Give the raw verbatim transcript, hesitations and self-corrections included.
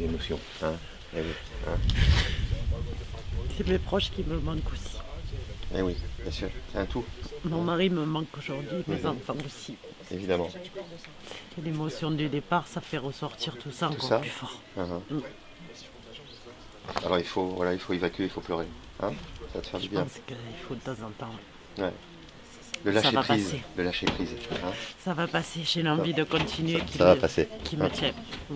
l'émotion. Hein, hein. C'est mes proches qui me manquent aussi. Eh oui, bien sûr, c'est un tout. Mon mari me manque aujourd'hui, mes mmh. enfants aussi. Évidemment. L'émotion du départ, ça fait ressortir tout ça tout encore ça. plus fort. Uh-huh. mmh. Alors il faut, voilà, il faut évacuer, il faut pleurer. Hein, ça va te faire du bien. Je pense qu'il faut de temps en temps. Ouais. Le lâcher prise, le lâcher prise. Hein, ça va passer, j'ai l'envie de continuer qui me, qui me tient. Mmh.